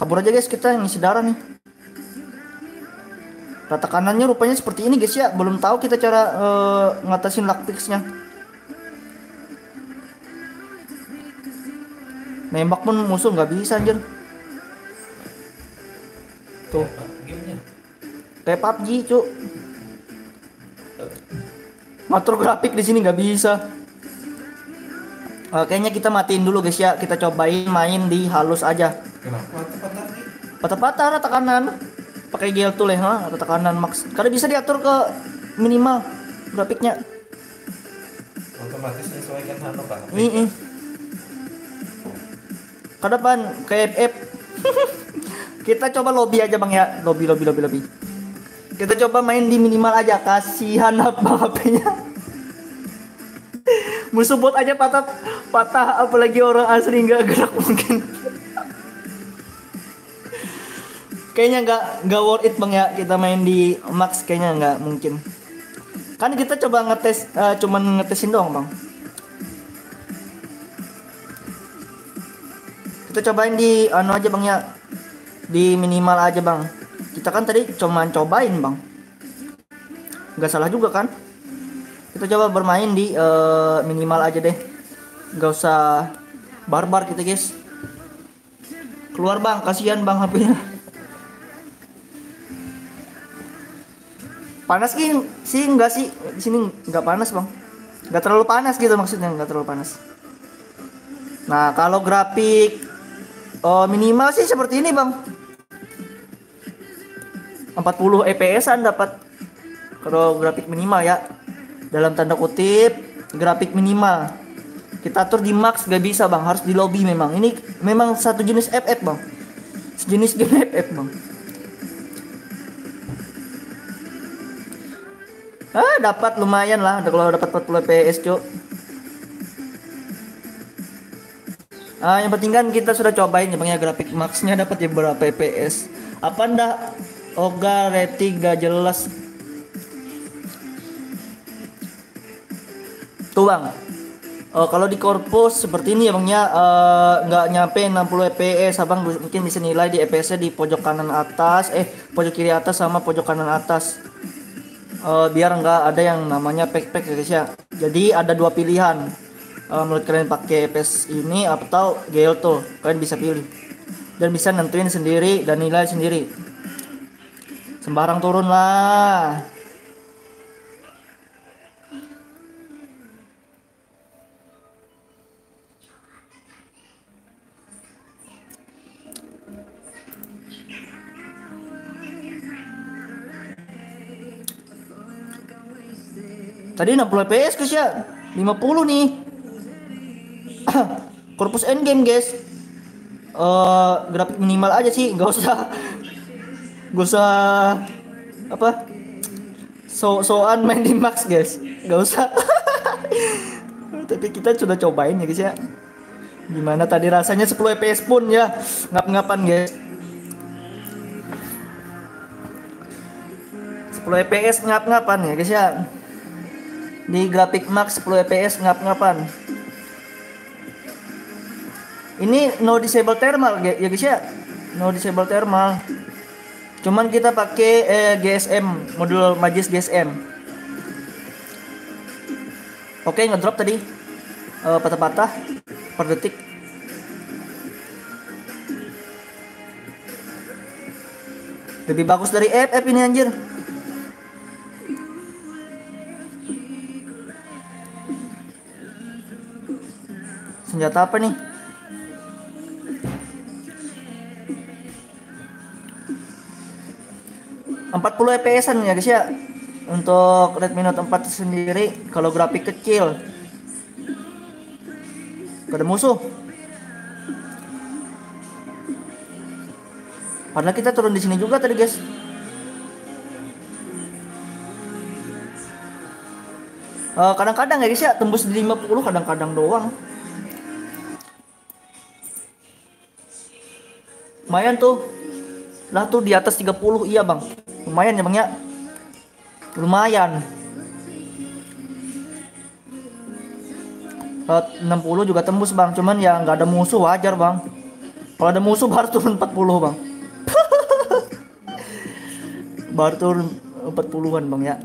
Kabur aja guys, kita ngisi darah nih. Rata kanannya rupanya seperti ini guys ya. Belum tahu kita cara uh, ngatasin Lactix-nya. Nembak pun musuh nggak bisa anjir. Tuh. Kayak P U B G, cuk. Ngatur grafik di sini nggak bisa. Uh, kayaknya kita matiin dulu guys ya. Kita cobain main di halus aja. Patah-patah rata kanan. Pakai GLTool ya, huh? Atau tekanan max. Karena bisa diatur ke minimal grafiknya. Otomatis disesuaikan sama Pak. Heeh. Ke depan kayak F F. Kita coba lobby aja bang ya, lobby lobby lobby lobby. Kita coba main di minimal aja, kasihan apa H P-nya. Musuh bot aja patah patah, apalagi orang asli nggak gerak mungkin. Kayaknya nggak nggak worth it bang ya, kita main di max kayaknya nggak mungkin. Kan kita coba ngetes, uh, cuman ngetesin doang bang. Kita cobain di anu aja bang ya, di minimal aja bang. Kita kan tadi cuman cobain bang, nggak salah juga kan. Kita coba bermain di uh, minimal aja deh, nggak usah barbar kita guys. Keluar bang, kasihan bang H P-nya. Panas sih sih nggak sih, di sini nggak panas bang, nggak terlalu panas gitu maksudnya, nggak terlalu panas. Nah kalau grafik oh, minimal sih seperti ini bang, empat puluh F P S-an dapat kalau grafik minimal ya, dalam tanda kutip grafik minimal. Kita atur di max gak bisa bang, harus di lobby memang. Ini memang satu jenis F F bang, sejenis game F F bang. Ah dapat lumayan lah kalau dapat empat puluh F P S cok. Uh, yang penting kan kita sudah cobain ya bang ya, grafik maxnya dapat ya berapa F P S. Apa ndak Oga rating gak jelas tuh bang. Uh, kalau di korpus seperti ini ya bang ya, uh, nggak nyampe enam puluh F P S abang mungkin bisa nilai di F P S-nya di pojok kanan atas, eh pojok kiri atas sama pojok kanan atas. Uh, biar nggak ada yang namanya pack-pack ya guys ya. Jadi ada dua pilihan. Uh, menurut kalian pakai F P S ini atau GLTool, kalian bisa pilih dan bisa nentuin sendiri dan nilai sendiri, sembarang turun lah. Tadi enam puluh F P S guys ya, lima puluh nih. Korpus endgame guys, uh, grafik minimal aja sih, nggak usah nggak usah apa so-soan main di max guys, nggak usah. Tapi kita sudah cobain ya guys ya, gimana tadi rasanya sepuluh F P S pun ya ngap-ngapan guys, sepuluh F P S ngap-ngapan ya guys ya, di grafik max sepuluh F P S ngap-ngapan. Ini no disable thermal ya guys ya, no disable thermal, cuman kita pakai eh, G S M, modul Magisk G S M. Oke, ngedrop tadi uh, patah-patah per detik. Lebih bagus dari F F ini anjir. Senjata apa nih? empat puluh F P S-an ya guys ya untuk Redmi Note empat sendiri kalau grafik kecil. Gak ada musuh. Padahal kita turun di sini juga tadi guys. Kadang-kadang ya guys ya tembus di lima puluh, kadang-kadang doang. Lumayan tuh. Lah tuh di atas tiga puluh iya bang. Lumayan ya bang ya, lumayan. enam puluh juga tembus bang, cuman ya nggak ada musuh, wajar bang. Kalau ada musuh baru turun empat puluh bang. Baru turun empat puluhan bang ya.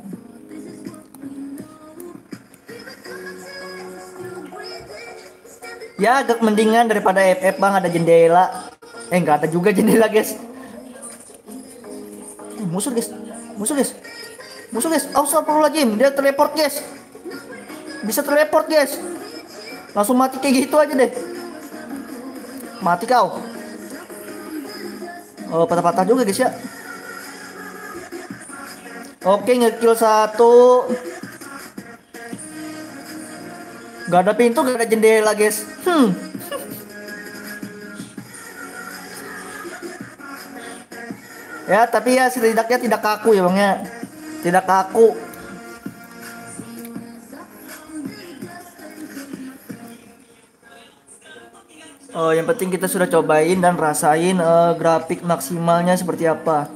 Ya agak mendingan daripada F F bang, ada jendela. Eh nggak ada juga jendela guys. Musuh guys, musuh guys, musuh guys, awal perlu lagi, dia teleport guys, bisa teleport guys, langsung mati kayak gitu aja deh, mati kau. Oh patah-patah juga guys ya. Oke ngekill satu, gak ada pintu, gak ada jendela guys. Hmm. Ya tapi ya setidaknya tidak kaku ya bang ya, tidak kaku. Oh, yang penting kita sudah cobain dan rasain uh, grafik maksimalnya seperti apa.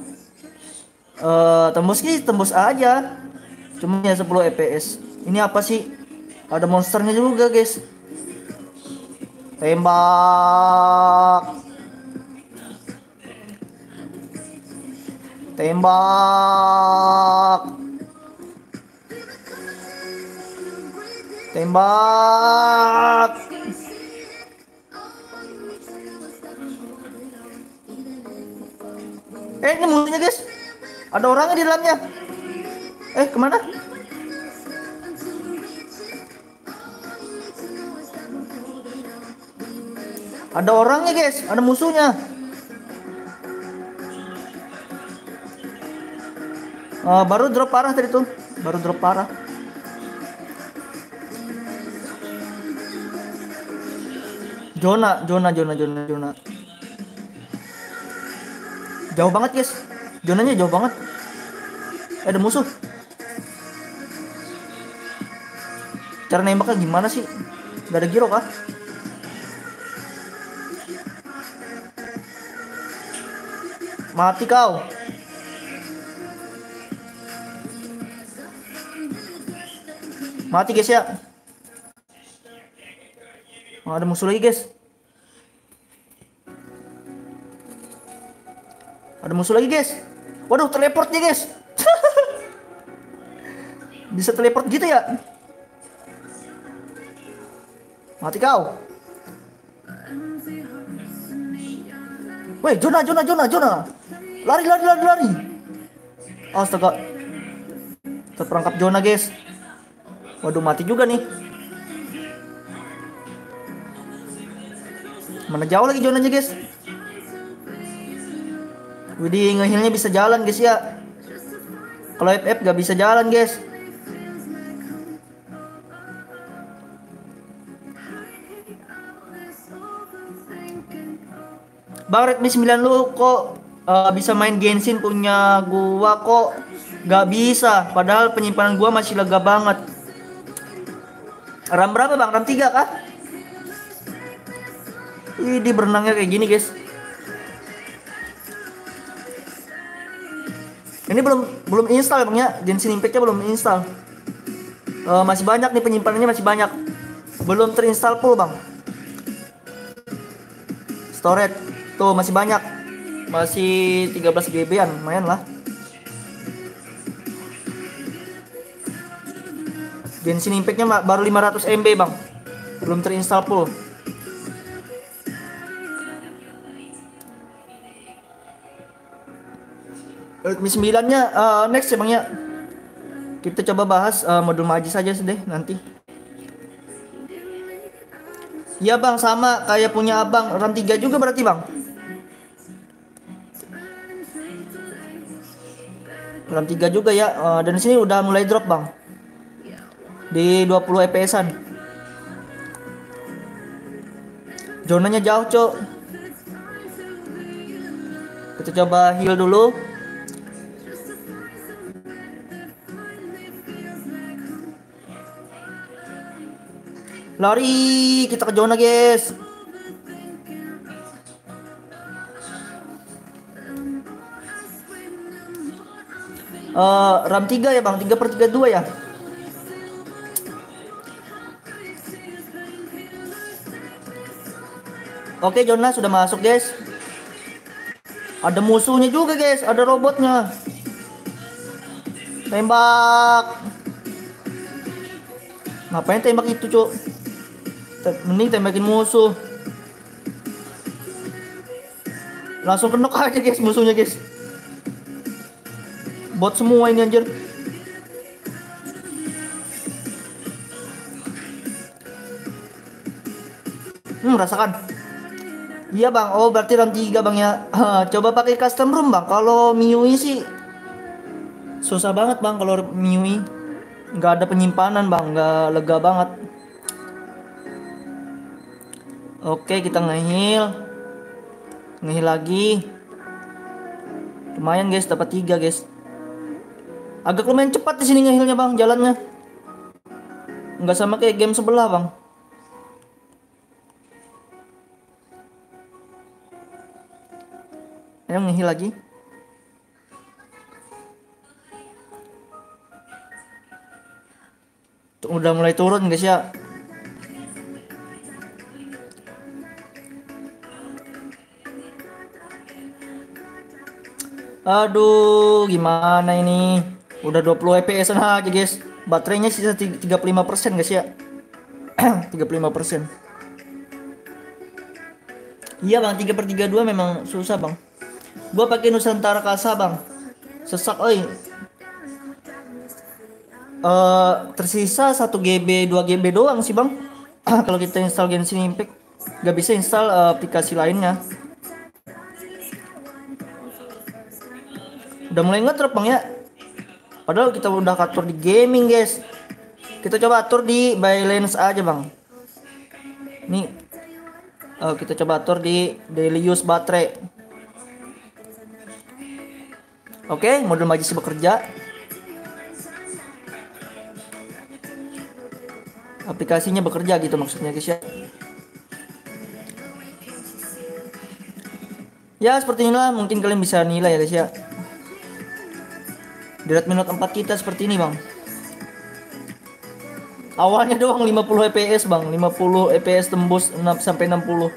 Uh, tembus sih tembus aja, cuma ya sepuluh F P S. Ini apa sih? Ada monsternya juga guys. Tembak. Tembak. Tembak. Eh ini musuhnya guys, ada orangnya di dalamnya. Eh kemana? Ada orangnya guys, ada musuhnya. Uh, baru drop parah tadi tuh, baru drop parah. Zona, zona, zona, zona, zona. Jauh banget guys, zonanya jauh banget. Eh, ada musuh. Cara nembaknya gimana sih? Gak ada giro kah? Mati kau. Mati guys ya. Oh, ada musuh lagi guys. Ada musuh lagi guys. Waduh, teleport nih guys. Bisa teleport gitu ya. Mati kau. Woi, Jonah, Jonah, Jonah, Jonah. Lari, lari, lari, lari. Astaga. Terperangkap Jonah guys. Waduh, mati juga nih. Mana jauh lagi Jonahnya guys. Widih, nge-healnya bisa jalan guys ya. Kalau F F gak bisa jalan guys. Bang, Redmi sembilan lu kok uh, bisa main Genshin, punya gua kok gak bisa. Padahal penyimpanan gua masih lega banget. RAM berapa bang? RAM tiga kah? Ini berenangnya kayak gini guys. Ini belum belum install ya bang ya, Genshin Impact-nya belum install. Uh, masih banyak nih penyimpanannya, masih banyak. Belum terinstall full bang. Storage tuh masih banyak. Masih tiga belas gigabyte-an, lumayan lah. Genshin Impact-nya baru lima ratus megabyte bang, belum terinstall full. Redmi sembilan-nya uh, next ya bang ya. Kita coba bahas uh, modul Magisk saja deh nanti. Ya bang, sama kayak punya abang, RAM tiga juga berarti bang. RAM tiga juga ya, uh, dan sini udah mulai drop bang. Di dua puluh F P S-an. Zonanya jauh, cok. Kita coba heal dulu. Lari, kita ke zona, guys. Uh, RAM tiga ya, Bang. tiga per tiga puluh dua ya. Oke, Jonah sudah masuk guys. Ada musuhnya juga guys, ada robotnya. Tembak. Ngapain tembak itu cuk? Mending tembakin musuh. Langsung kenok aja guys musuhnya guys. Bot semua ini anjir. Hmm, rasakan. Iya bang, oh berarti RAM tiga bang ya. Coba pakai custom room bang. Kalau M I U I sih susah banget bang, kalau M I U I nggak ada penyimpanan bang, nggak lega banget. Oke, kita nge-heal, nge-heal lagi. Lumayan guys, dapat tiga guys. Agak lumayan cepat di sini nge-healnya bang, jalannya. Nggak sama kayak game sebelah bang. Ayo nge-heal lagi. Udah mulai turun guys ya. Aduh, gimana ini? Udah dua puluh F P S aja guys. Baterainya sisa tiga puluh lima persen guys ya. tiga puluh lima persen. Iya bang, tiga per tiga puluh dua memang susah bang. Gua pakai Nusantara Kasa bang, sesak oi. Uh, tersisa satu gigabyte dua gigabyte doang sih bang. Kalau kita install Genshin Impact gak bisa install uh, aplikasi lainnya. Udah mulai ngedrop bang ya, padahal kita udah atur di gaming guys. Kita coba atur di balance aja bang. Nih uh, kita coba atur di daily use baterai. Oke, okay, modul Magisk bekerja. Aplikasinya bekerja gitu maksudnya guys ya. Ya Ya seperti inilah, mungkin kalian bisa nilai ya guys ya. Di Redmi Note empat kita seperti ini bang. Awalnya doang lima puluh F P S bang, lima puluh F P S tembus enam sampai enam puluh.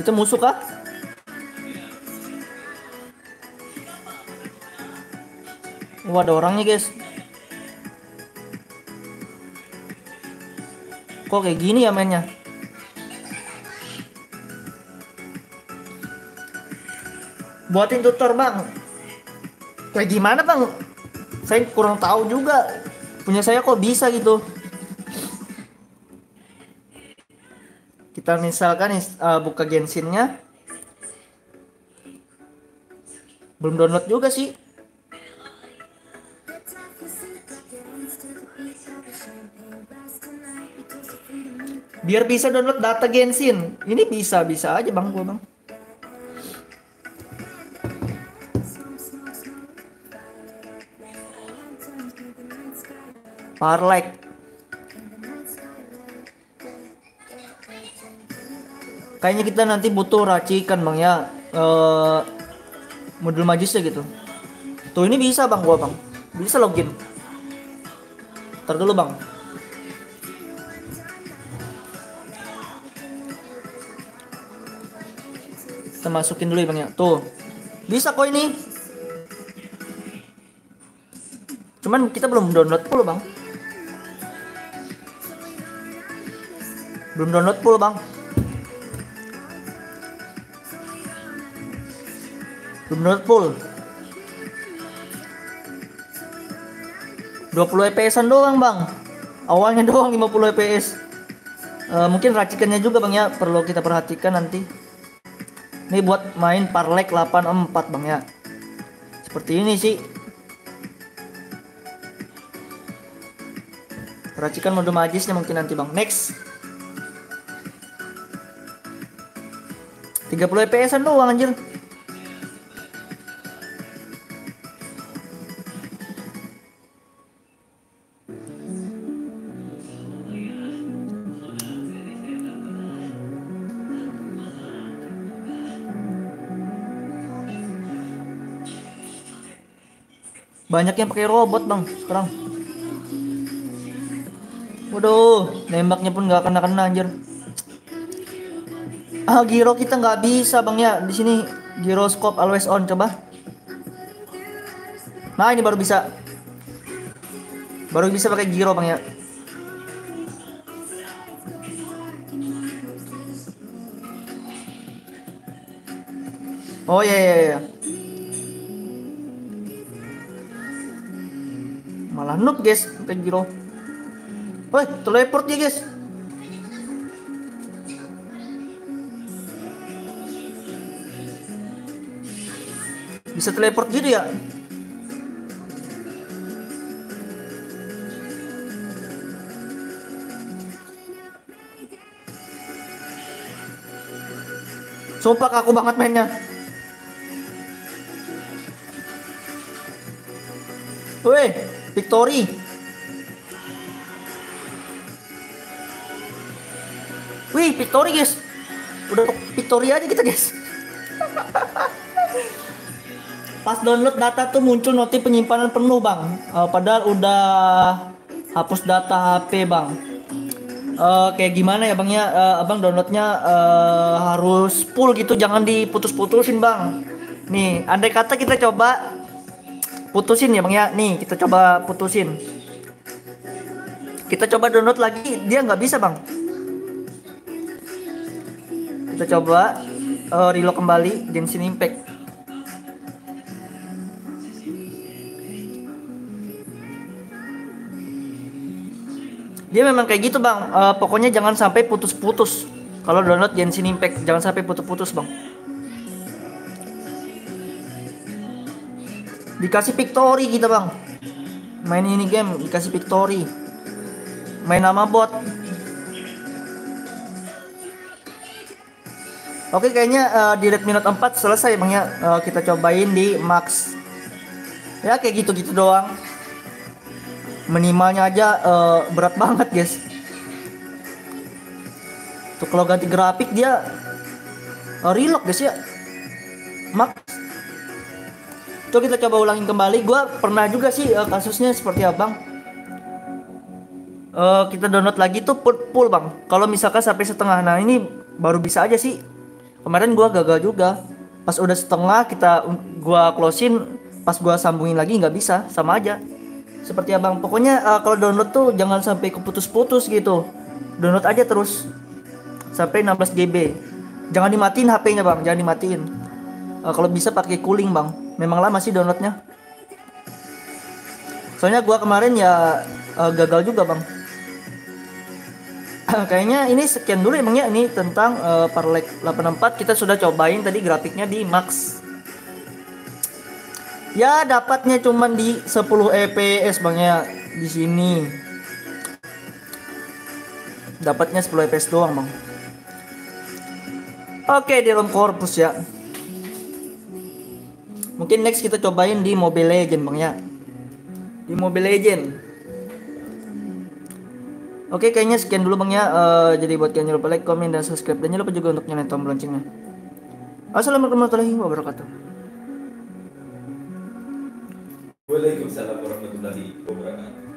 Itu musuh kah? Wah, ada orangnya guys. Kok kayak gini ya mainnya? Buatin tutor bang. Kayak gimana bang? Saya kurang tahu juga. Punya saya kok bisa gitu. Kita misalkan uh, buka Genshinnya. Belum download juga sih. Biar bisa download data Genshin. Ini bisa-bisa aja bang gua bang. Farlight. Kayaknya kita nanti butuh racikan bang ya, uh, modul magisnya gitu. Tuh ini bisa bang gua bang. Bisa login. Ntar dulu bang. Kita masukin dulu ya bang ya. Tuh bisa kok ini, cuman kita belum download full bang. Belum download full bang. Belum download full. Dua puluh F P S-an doang bang. Awalnya doang lima puluh F P S. uh, Mungkin racikannya juga bang ya, perlu kita perhatikan nanti. Ini buat main Farlight delapan empat bang ya. Seperti ini sih. Racikan mode magisnya mungkin nanti bang. Next. tiga puluh F P S-an doang anjir. Banyak yang pakai robot bang sekarang. Waduh, nembaknya pun nggak kena-kena anjir. Ah, giro kita nggak bisa bang ya di sini. Gyroscope always on coba. Nah ini baru bisa. Baru bisa pakai giro bang ya. Oh iya iya iya. Malah noob guys, bukan giro. Woi, teleport dia guys. Bisa teleport gitu ya? Sumpah kaku banget mainnya. Woi, Victory. Wih, Victory guys. Udah Victory aja kita guys. Pas download data tuh muncul notif penyimpanan penuh bang. uh, Padahal udah hapus data H P bang. uh, Kayak gimana ya bang ya, uh, abang downloadnya uh, harus full gitu. Jangan diputus-putusin bang. Nih, andai kata kita coba putusin ya bang ya. Nih kita coba putusin. Kita coba download lagi. Dia nggak bisa bang. Kita coba uh, reload kembali Genshin Impact. Dia memang kayak gitu bang. uh, Pokoknya jangan sampai putus-putus. Kalau download Genshin Impact jangan sampai putus-putus bang. Dikasih Victory kita bang. Main ini game dikasih Victory. Main nama bot. Oke kayaknya uh, di Redmi Note empat selesai bang ya. uh, Kita cobain di Max. Ya kayak gitu-gitu doang. minimalnya aja uh, berat banget guys. Tuh kalau ganti grafik dia uh, relock guys ya, max. Tuh kita coba ulangin kembali. Gua pernah juga sih uh, kasusnya seperti abang. Uh, kita download lagi tuh full bang. Kalau misalkan sampai setengah, nah ini baru bisa aja sih. Kemarin gua gagal juga. Pas udah setengah kita gua closein, pas gua sambungin lagi nggak bisa, sama aja. Seperti abang, pokoknya uh, kalau download tuh jangan sampai keputus-putus gitu. Download aja terus sampai enam belas giga. Jangan dimatiin H P-nya bang, jangan dimatiin. Uh, kalau bisa pakai cooling bang. Memang lama sih downloadnya. Soalnya gua kemarin ya uh, gagal juga bang. Kayaknya ini sekian dulu emang ya ini tentang uh, Farlight delapan empat. Kita sudah cobain tadi grafiknya di max. Ya dapatnya cuman di sepuluh F P S bang ya, di sini dapatnya sepuluh F P S doang bang. Oke, di ROM Corpus ya. Mungkin next kita cobain di Mobile Legends bang ya, di Mobile Legends. Oke, kayaknya sekian dulu bang ya. Uh, jadi buat kalian jangan lupa like, komen, dan subscribe, dan jangan lupa juga untuk nyalain tombol loncengnya. Assalamualaikum warahmatullahi wabarakatuh. Waalaikumsalam warahmatullahi wabarakatuh.